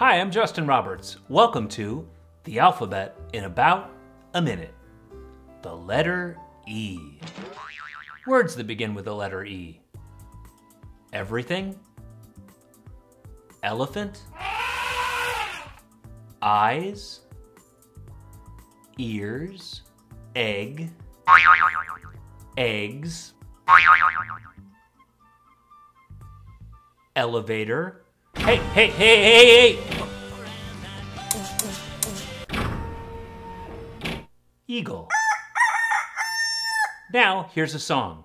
Hi, I'm Justin Roberts. Welcome to The Alphabet in About a Minute. The letter E. Words that begin with the letter E. Everything. Elephant. Eyes. Ears. Egg. Eggs. Elevator. Hey! Eagle. Now, here's a song.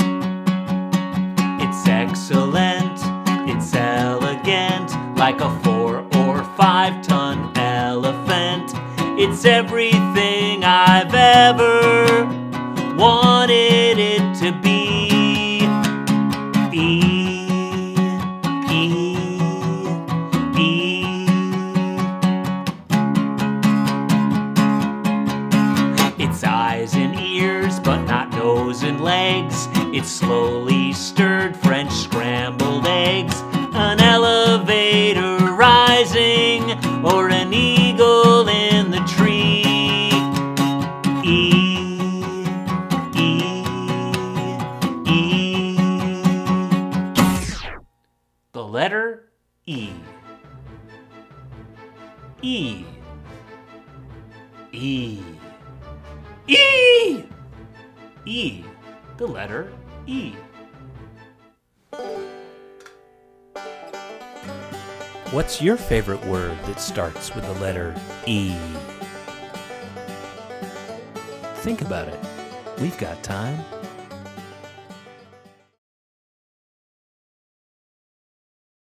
It's excellent, it's elegant, like a 4 or 5 ton elephant. It's everything I've ever wanted it to be. It's eyes and ears, but not nose and legs. It's slowly stirred French scrambled eggs. An elevator rising, or an eagle in the tree. E. The letter E. E. E. E! E, the letter E. What's your favorite word that starts with the letter E? Think about it. We've got time.